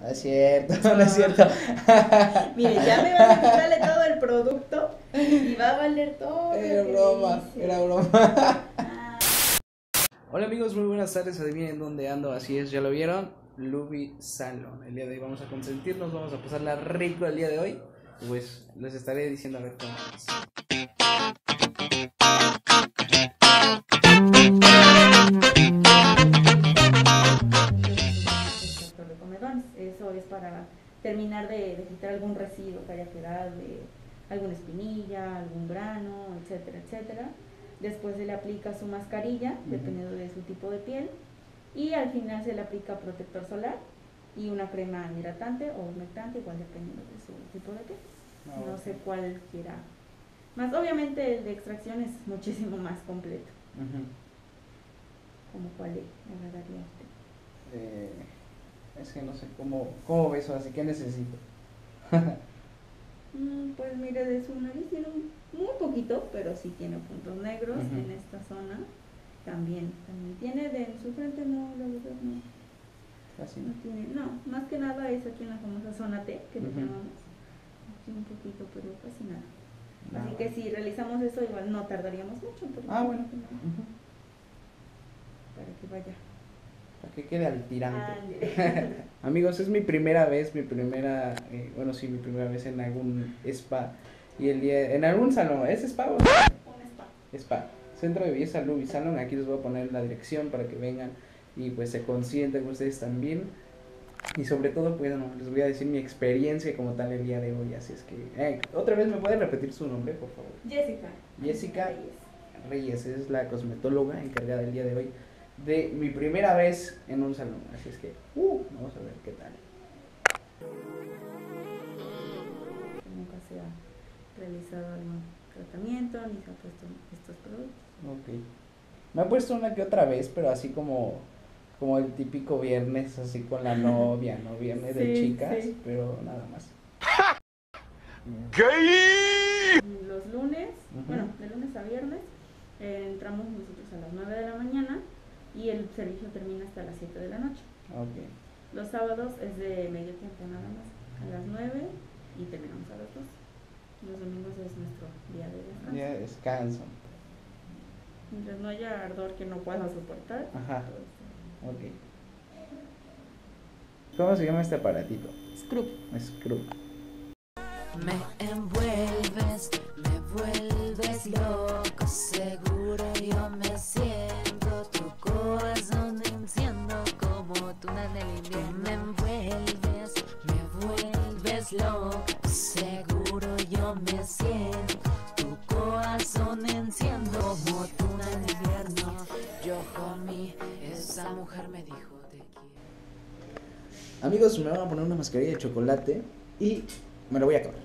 No es cierto, no es cierto. Mire, ya me van a quitarle todo el producto y va a valer todo. Era broma, era broma. Hola amigos, muy buenas tardes, adivinen dónde ando, así es, ya lo vieron, Luvi Salón. El día de hoy vamos a consentirnos, vamos a pasarla rico el día de hoy. Pues les estaré diciendo a ver cómo es. De comedones, eso es para terminar de quitar algún residuo que haya quedado, alguna espinilla, algún grano, etcétera, etcétera. Después se le aplica su mascarilla, dependiendo de su tipo de piel, y al final se le aplica protector solar y una crema hidratante o humectante, igual dependiendo de su tipo de piel. No sé cuál quiera más. Obviamente el de extracción es muchísimo más completo. ¿Como cuál le agradaría a usted? Es que no sé cómo beso, así que necesito. Pues mire, de su nariz tiene muy poquito, pero sí tiene puntos negros en esta zona. También tiene en su frente, no, la verdad no. Así no tiene, no, más que nada es aquí en la famosa zona T, que le llamamos. Aquí un poquito, pero casi nada. Así que si realizamos eso, igual no tardaríamos mucho. Bueno. Para que vaya. Para que quede al tirante. Amigos, es mi primera vez en algún spa. Y el día, en algún salón, ¿es spa o no? Un spa. Spa. Centro de Belleza Luvi Salón. Aquí les voy a poner la dirección para que vengan y pues se consienten ustedes también. Y sobre todo, pues les voy a decir mi experiencia como tal el día de hoy. Así es que, otra vez me pueden repetir su nombre, por favor. Jessica. Jessica Reyes es la cosmetóloga encargada el día de hoy de mi primera vez en un salón, así es que vamos a ver qué tal. Nunca se ha realizado algún tratamiento ni se ha puesto estos productos. Ok, me ha puesto una que otra vez, pero así como el típico viernes, así con la novia, ¿no? Viernes de chicas, pero nada más. ¡Gay! Los lunes, bueno, de lunes a viernes, entramos nosotros a las 9 de la mañana y el servicio termina hasta las 7 de la noche. Okay. Los sábados es de medio tiempo nada más, a las 9 y terminamos a las 2. Los domingos es nuestro día de descanso. Día de descanso. Mientras no haya ardor que no pueda soportar. Ajá. Ok. ¿Cómo se llama este aparatito? Scrub. Scrub. Me envuelves, me vuelves loco, seguro yo me siento tu corazón, no entiendo como tú nadie me envuelves, me vuelves loco, seguro yo me siento tu corazón, no entiendo como tú nadie yo comí, esa mujer me dijo te quiero. Amigos, me van a poner una mascarilla de chocolate y me la voy a acabar.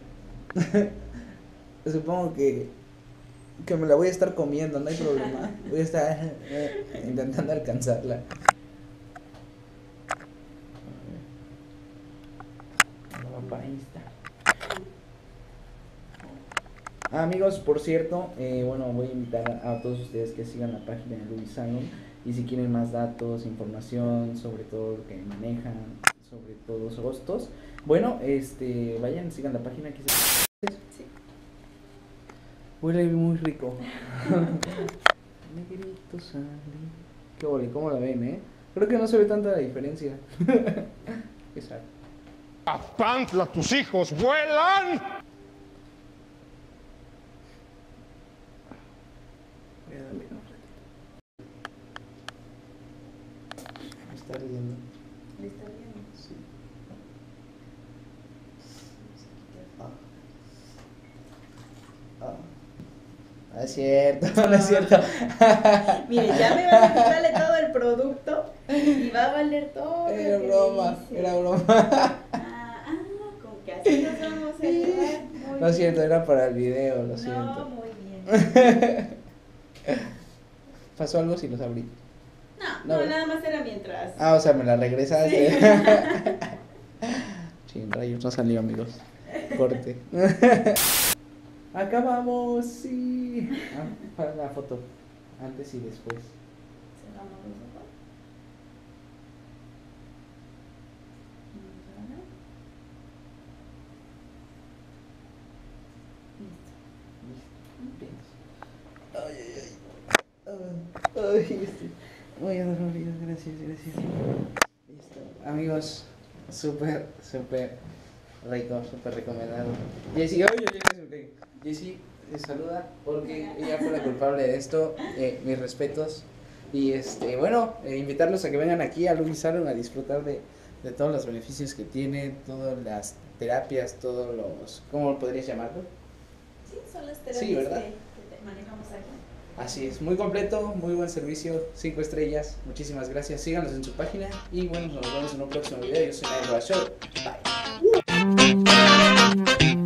Supongo que me la voy a estar comiendo, no hay problema. Voy a estar intentando alcanzarla. Amigos, por cierto, bueno, voy a invitar a todos ustedes que sigan la página de Luvi Salón. Y si quieren más datos, información sobre todo lo que manejan, sobre todos los costos, bueno, vayan, sigan la página que se... Sí. Huele muy rico. Negrito sale. Qué ole, ¿cómo la ven, Creo que no se ve tanta la diferencia. Exacto. ¡A Pantla, tus hijos vuelan! Voy a darle un ratito. Me está riendo. ¿Le está riendo? Sí. No es cierto, no es cierto. Mire, ya me van a quitarle todo el producto y va a valer todo. Era broma, era broma. Como que así nos vamos a llevar. No es cierto, era para el video, lo siento. No, muy bien. ¿Pasó algo si los abrí? No, nada más era mientras. O sea, me la regresaste. Sí. Chin, rayos, no salió, amigos. Corte. Acá vamos, sí. Para la foto. Antes y después. ¿Se la vamos a Uy, gracias, gracias. Listo. Amigos, súper rico, súper recomendado. Jessy, oye, Jessy, saluda porque ella fue la culpable de esto. Mis respetos. Y bueno, invitarlos a que vengan aquí a Luvi Salón a disfrutar de todos los beneficios que tiene, todas las terapias, todos los... ¿Cómo podrías llamarlo? Sí, son las terapias, sí, ¿verdad? Que manejamos aquí. Así es, muy completo, muy buen servicio, 5 estrellas, muchísimas gracias, síganos en su página y bueno, nos vemos en un próximo video, yo soy Nael Roa, bye.